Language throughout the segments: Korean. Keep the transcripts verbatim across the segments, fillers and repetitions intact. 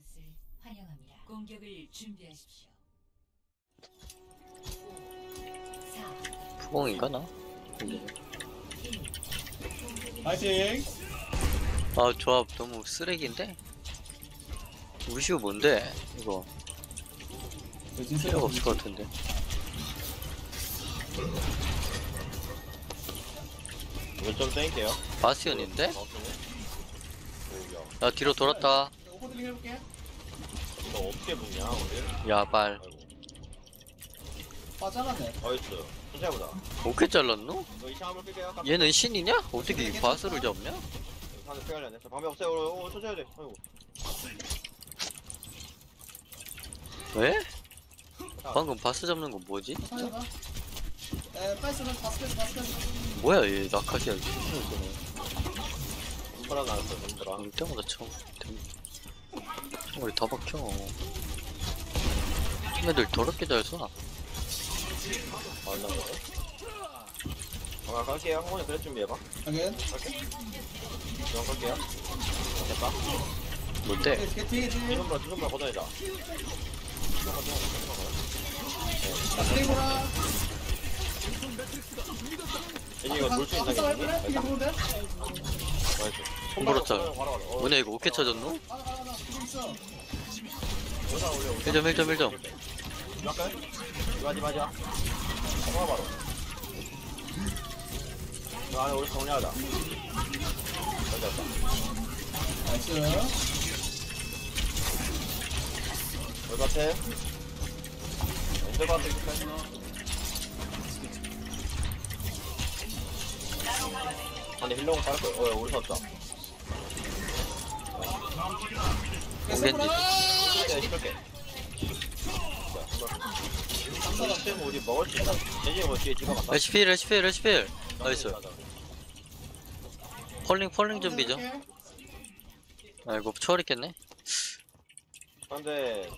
것을 환영합니다. 공격을 준비하십시오. 후공인가 나? 파이팅! 아 조합 너무 쓰레기인데? 우리 시우 뭔데? 이거 필요가 없을 것 같은데. 이건 좀 땡길게요. 바스티온인데? 나 뒤로 돌았다. 너 어떻게 붙냐 우리? 야발. 아 잘랐네. 나이스. 보자. 어떻게 잘랐노? 얘는 신이냐? 어떻게 바스를 잡냐? 방금 빼가려네. 방금 없어요. 어, 쳐줘야 돼. 아이고. 왜? 방금 바스 잡는 건 뭐지? 진짜? 뭐야 얘 나카시야. 손가락 나왔어 손가락. 이 때마다 쳐. 우리 다 박혀. 애들 더럽게 잘 쏴. 안나가요? 아 갈게요. 한 번에 그래 준비해봐. 오케이. 갈게. 저 갈게요. 됐다. 뭔데? 지금 봐 지금 봐 거다이다. 스테이고라. 이거 놀수 있나 이거? 손 벌었다. 뭐냐 이거 어떻게 찾았노? 일 점 일 점 일 점. 맞아 맞아. 바로 바로. 아 우리 정리하자. 맞았다. 맞아요. 어때? 어때 봐도 괜찮아. 아니 힐러가 빠를 거야. 어 우리 샀다. 오겠지. 우리 먹을 수 있나? 에이치피 에이치피 에이치피 나이스. 폴링 폴링 준비죠. 아이고 초월했겠네. 근데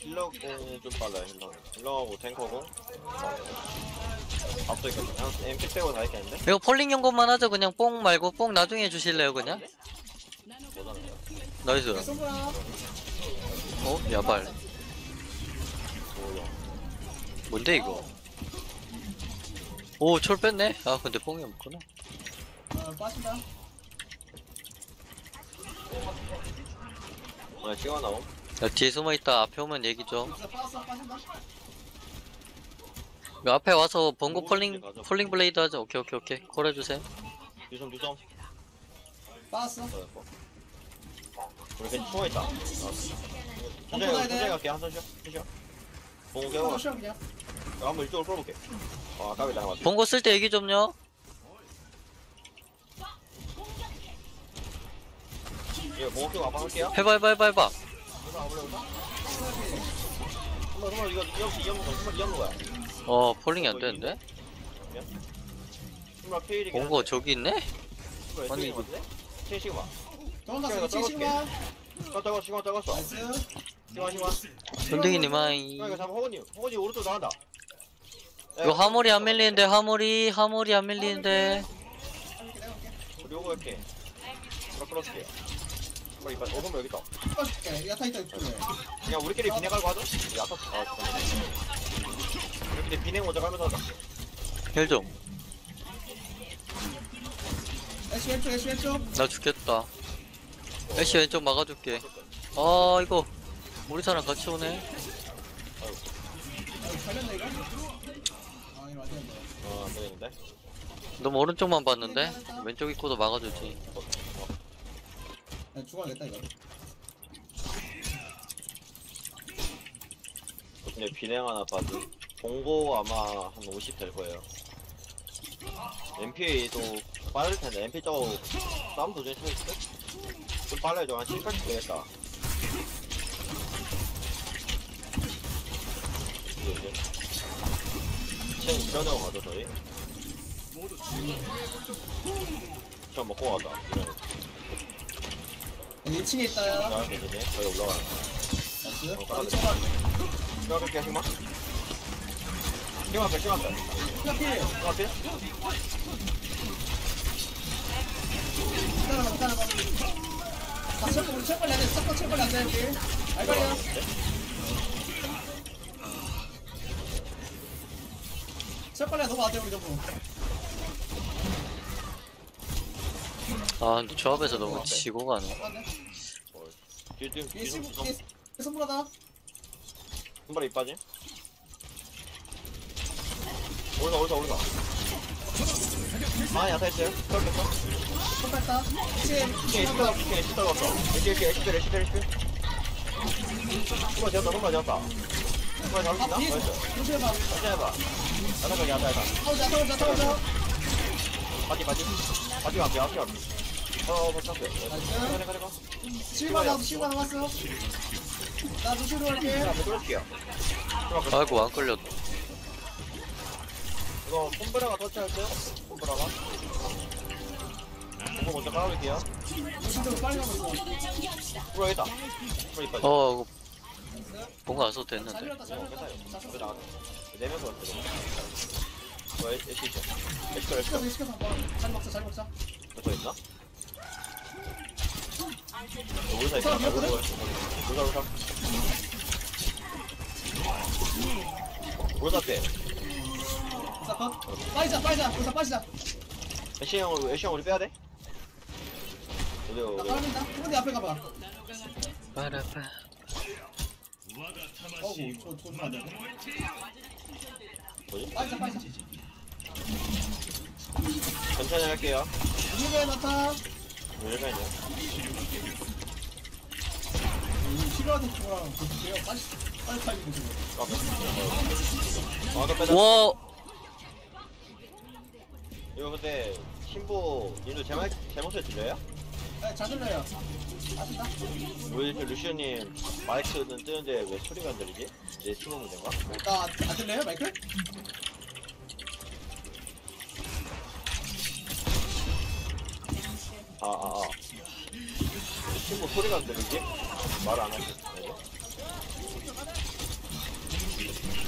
힐러공이 좀 빨라요. 힐러 힐러하고 탱커고 앞서 있겠네. 한 엠피 빼고 다 있겠는데? 이거 폴링 연구만 하죠. 그냥 뽕 말고 뽕 나중에 해주실래요 그냥? 나이스. 어? 야발 뭔데 이거? 오, 철 뺐네? 아, 근데 뽕이 없구나. 어, 빠진다. 아, 찍어 나옴. 야, 뒤에 숨어 있다. 앞에 오면 얘기 좀. 야, 앞에 와서 번고 폴링, 폴링 블레이드 하자. 오케이, 오케이, 오케이. 콜 해주세요. 유점, 유점. 빠졌어. 우리 괜히 숨어 있다. 천천히 갈게. 한 손 쉬어. 쉬어. 봉고 개워. 한번 이쪽으로 풀어볼게. 아, 까비다. 봉고 쓸 때 얘기 좀요. 예, 봉고 끼고 아빠 할게요. 해봐, 해봐, 해봐, 해봐. 이거 이거 어, 폴링이 안 되는데? 봉고 저기 있네? 아니, 이거. 칠십만. 떨궜어, 시간 떨궜어. 전등이님 아이 이거 하모리 안 밀리는데. 하모리 하모리 안 밀리는데. 요거 이렇게 끌어줄게. 이거 이빨 오줌 여기다 그냥 우리끼리 비냉 갈고 하자. 우리끼리 비냉 먼저 갈면서 하자. 헬종 애쉬 왼쪽 애쉬 왼쪽. 나 죽겠다. 애쉬 왼쪽 막아줄게. 아 이거 우리 사람 같이 오네. 너무 오른쪽만 봤는데 왼쪽 입구도 막아주지. 죽어야겠다 이거. 근데 비냉 하나 봐도 봉고 아마 한 오십 될 거예요. 엠피도 빠를 텐데 엠피 저거 싸움 도중에 쳐있을까? 좀 빨라야죠. 한 칠까지 되겠다. 챈 이러자고 가자 저희. 챈 먹고 가자. 일 층에 있어요. 저희 올라가요. 시간 갈게. 시간 갈게. 시간 갈게. 시간 갈게. 기다려봐 기다려봐. 섞어 우리 칠 걸로 해야 돼. 섞어 칠 걸로 안 되는데. 알바리야. 칠 걸로 너무 안 돼 우리 너무. 아 근데 조합에서 너무 지고 가네. 얘 선물하다. 선발 이빠지? 올라 올라 올라. 아 야타했어요. 떨렸어. 떨렸다. 이게 에시더가 이게 에시더가 없어. 이게 이게 에시더 에시더 에시더. 누가 잡았다 누가 잡았다. 누가 잡았다. 조심해봐. 조심해봐. 나나가 야타해봐. 잡아 잡아 잡아 잡아. 맞지 맞지. 맞지 맞지 맞지 맞지. 어 못잡게. 그래 그래 봐. 실바 나도 실바 남았어. 나 루시로 할게. 아이고 안 걸렸다. 이거 콤브라가 터치할게요. 콤브라가. 이거 먼저 깔아볼게요. 루시도 빨리 가고 있어. 뭐야 있다. 어 뭔가 안 써도 됐는데. 내면서 왔어. 뭐야 에시죠. 에시죠 에시죠. 에시죠 한번. 잘 먹자 잘 먹자. 또 있나? 오사 있어. 오사 오사. 오사 때. 오사 컷. 빠지자 빠지자 오사 빠지자. 애쉬 형 애쉬 형 우리 빼야 돼. 나 빠른다. 근데 앞에 가봐. 빠라빠. 어우 저 존나. 빠지자 빠지자. 천천히 할게요. 이게 나타. 왜 이래 가냐? 싫어하는 거랑 그냥 빨리 빨리 빨리 보세요. 와. 이거 근데 신보 님도 제목 제목을 들려요? 네, 잘 들려요. 아시다? 왜 이렇게 루시오님 마이크는 뜨는데 왜 소리가 안 들리지? 내 신호 문제인가? 나 안 들려요 마이크? 아아아 아, 아. 친구 소리가 안 들리지? 말 안 하지?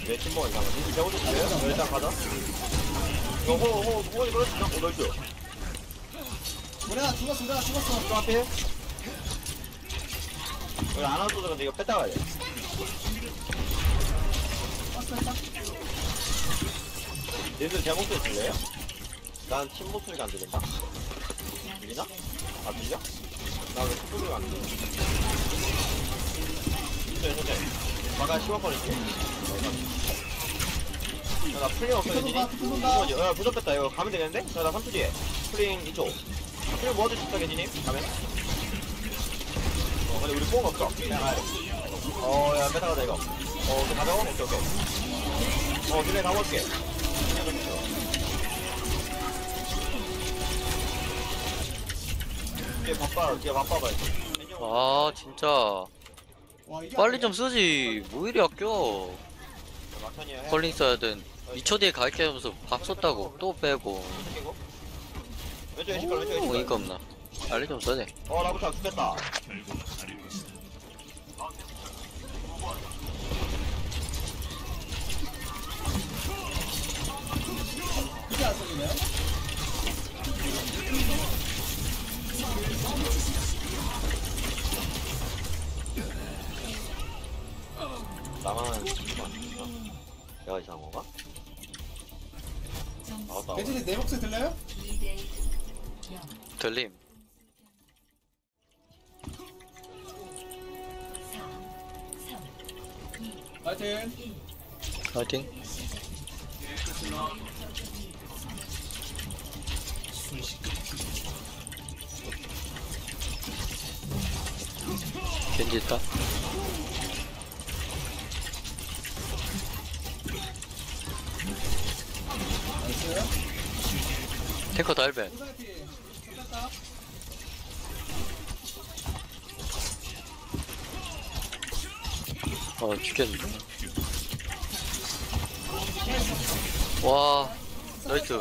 내 친구가 이상하지? 이제 오셨어요? 일단 가자. 어, 호, 호, 호원이 그렇지? 어, 널 줘. 우리가 죽었어, 우리가 죽었어. 또 앞에 해? 우리 안 와줘서 근데 이거 뺐다 가야 돼. 왔어, 했다. 얘들 제 목소리 들려요? 난 친구 소리가 안 들린다. 들리나? 아 들려? 나 왜 소리가 안 들려? 천천히 천천히 막아 씹어버릴게. 야, 나 플링 없어지니? 야 부서 뺐다 이거 가면 되겠는데? 자, 나 삼 초 뒤에 플링 이 초 플링 모아줄 수 있다 개지님? 가면? 어 근데 우리 뽕 없어 그냥 가야돼. 어야 뺐다 가자 이거. 어 이제 가자고? 오케이 오케이. 어 그래 다 먹을게. 바빠, 이제 바빠봐. 아 진짜 와, 빨리 좀 쓰지 뭐 이리 아껴. 걸링 써야 된 이 초 뒤에 갈게 하면서 밥 썼다고 또 빼고. 어이가 없나. 빨리 좀 써야 돼. 어 나부터 죽겠다. 이게 안 써지네. 나만 내가 이상한 건가? 나왔다. 예진이 내 목소리 들려요? 들림. 파이팅. 파이팅. 겐지 있다. 탱커 달벤. 아 죽겠는데. 와 나이스.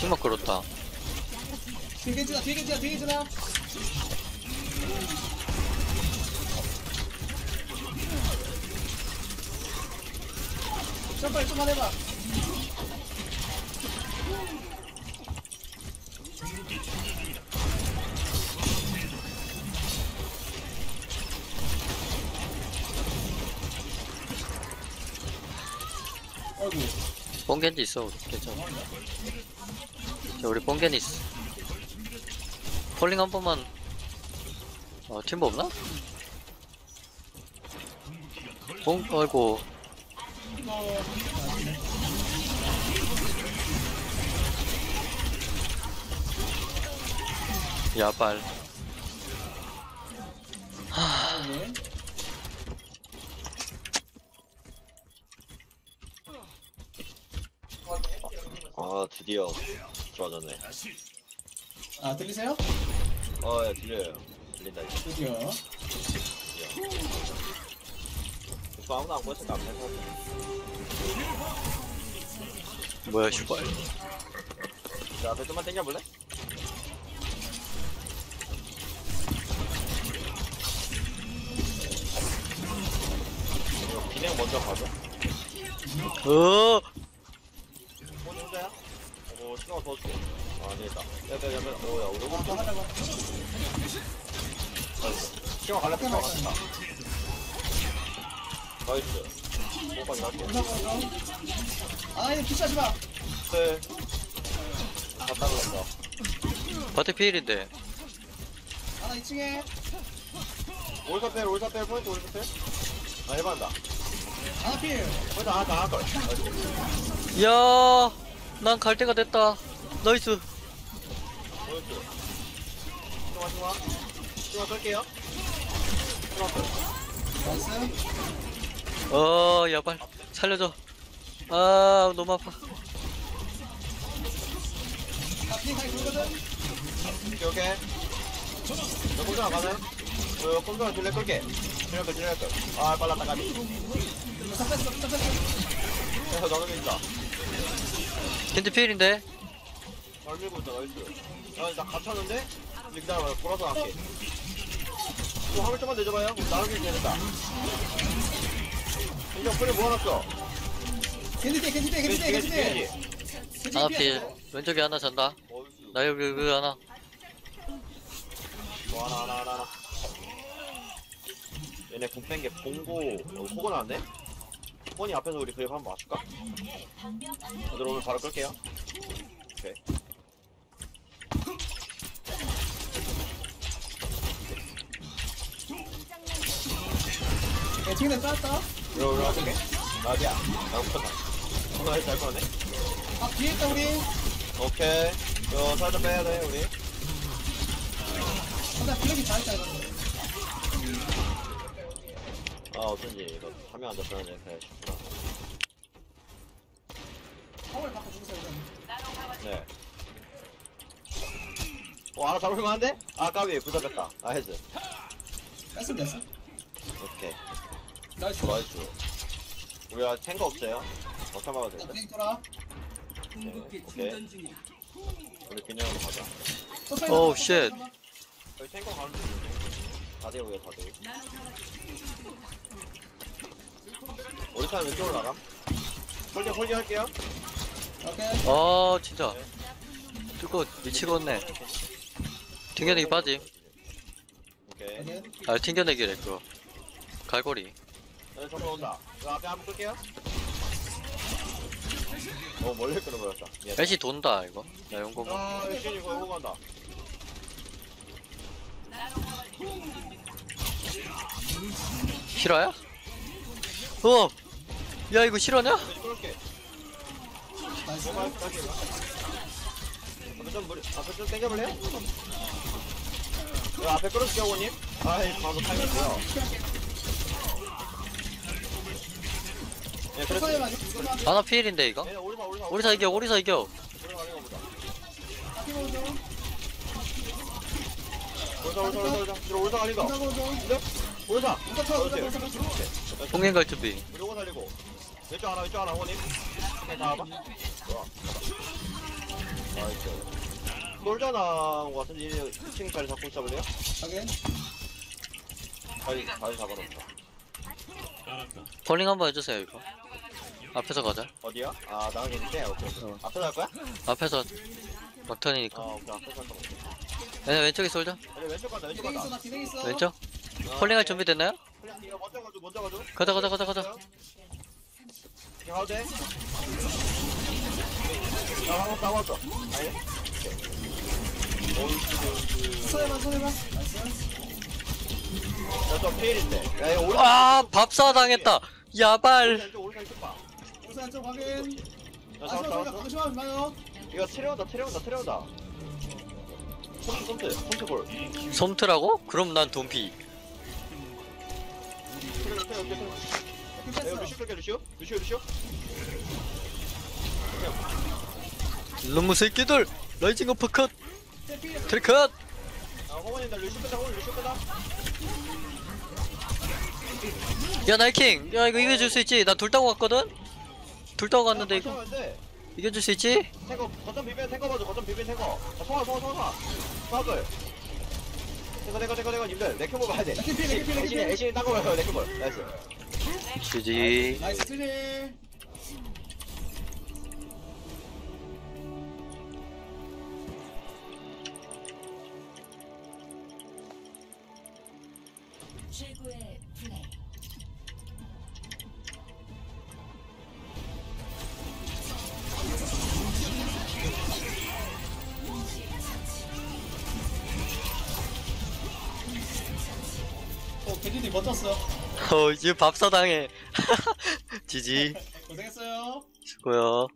심막 걸었다. 뒤에 겐지다 뒤에 겐지다 뒤에 겐지다. 점프를 좀만 해봐. 뽕겐지 있어. 괜찮아. 자, 우리 뽕겐이 있어. 폴링 한 번만. 어, 팀버 없나? 뽕? 아이고. 야발. 아, 드디어 들어가네. 아, 들리세요? 어, 예, 들려요. 들린다. 이제. 드디어. 드디어. 아무나 안 보였으니까 안 해서. 뭐야, 슈발. 자, 앞에 좀만 당겨볼래? 그냥 먼저 가자. 어. 뭐 혼자야? 어, 시간 더 줄게. 아, 됐다. 야, 야, 야, 오, 야, 오늘 뭐 하자. 시간 갈라 뺐다. 나이스. 뭐가 나왔어? 아, 얘 피치하지 마. 네. 갔다 그랬어. 바트 피일인데. 하나 이 층에. 올사텔, 올사텔, 포인트 올사텔. 아, 해봤다. 아, 필! 거기다, 아, 나, 걸. 야, 난 갈 때가 됐다. 나이스. 나이스. 좋아, 좋아. 좋아, 걸게요. 좋아, 걸. 나이스. 어, 야, 빨리. 살려줘. 아, 너무 아파. 아, 필, 잘 굴거든? 오케이, 오케이. 너 혼자 가네? 너 혼자 줄래, 끌게. 지랄걸 지랄걸. 아 빨랐다 까비. 야 나가게 있다. 겐지 피일인데? 잘 밀고 있다. 나이스. 나 갇혔는데? 기다려봐. 돌아서 갈게. 또 화물 좀만 내줘봐요. 나가게 되겠다. 이거 뿌리 모아놨어. 겐지 돼 겐지 돼 겐지 돼 겐지 돼. 하나 필. 왼쪽에 하나 잔다. 나 여기 여기 하나. 뭐 하나 하나 하나 하나. 얘네 공 뺀 게 봉고 호거 나왔네? 호건이 앞에서 우리 그립 한번 맞출까? 다들 오늘 바로 끌게요. 오케이. 야 지금 내았다. 이리 올라 끌게. 나비야 나 붙었다. 정말 잘 거네. 아 뒤에 있다 우리. 오케이. 이거 살짝 빼야 돼 우리. 근데 블랙이 잘했다 이거. 아 어쩐지 이거 화면 안 잡혀야 되는데 화물 바꿔 주세요. 네. 어 알아 잡을만 한데? 아 까비 부잡혔다. 아 헤즈 뺐으면 됐어. 오케이 나이스 나이스. 우리가 탱거 없어요? 어차봐도 되는데 오케이 우리 균형으로 가자. 오우 쉣. 여기 탱거 가는 중. 다대우야 다대우. 우리 사람 왼쪽으로 나감? 홀딩 홀딩 할게요. 오케이. 아 진짜 뚫고 미치겠네. 튕겨내기 빠짐. 오케이. 아 튕겨내기래 그거. 갈고리. 네 저거 온다. 저 앞에 한번 끌게요. 어 멀리 끌어버렸다. 애쉬 돈다 이거. 야 용공. 아 애쉬 이거 용공 간다. 실화야? 어! 야 이거 실화냐? 앞에 좀 당겨볼래요? 앞에 끌어줄게 어머님. 아이 방금 타이밍이고요. 아나 피일인데 이거? 오리사 이겨 오리사 이겨. 오사 오사 오사 오사 오사 갈린다. 오사 오사 동행 갈 준비. 요거 살리고 왼쪽 하나 왼쪽 하나 호님 나와봐. 나이스 놀잖아 같은데 이 층까지 잡고 잡을래요? 확인 다시 다시 잡아놓자. 폴링 한번 해주세요 이거. 앞에서 가자. 어디야? 아 나가겠는데? 오케이 앞에서 할거야? 앞에서 막턴이니까. 아 오케이 앞에서 할거 얘네 왼쪽에 쏠자. 왼쪽 간다 왼쪽 간다 왼쪽? 폴링할 준비 됐나요? 먼저 가줘 먼저 가줘. 가자 가자 가자 가자. 어떻게 하면 돼? 나 한번 따왔어. 아예? 소해봐, 소해봐. 나 또 페일인데. 야, 이거 오른. 아, 밥사 당했다. 야발. 오른쪽, 오른쪽 확인. 나 잡았어. 조심하지 마요. 이거 트레온다, 트레온다, 트레온다. 솜트, 솜트, 솜트 볼. 솜트라고? 그럼 난 돈피. 놈무 새끼들! 라이징 어퍼컷! 트리컷! 야 나이킹! 야 이거 이겨줄 수 있지? 나 둘 따고 갔거든? 둘 따고 갔는데 이거 이겨줄 수 있지? 태거! 거점 비벼! 태거 봐줘! 거점 비벼! 태거! 소화! 소화! 소화! 소화들! 태거 태거 태거 태거 님들! 레큐볼 봐야돼! 애신이 따고 가요! 레큐볼! 나이스! 주지. 나이스 클리. 최고의 플레이. 어, 개진이 버텼어. 어, 이제 밥사당해. 지지. 고생했어요. 수고요.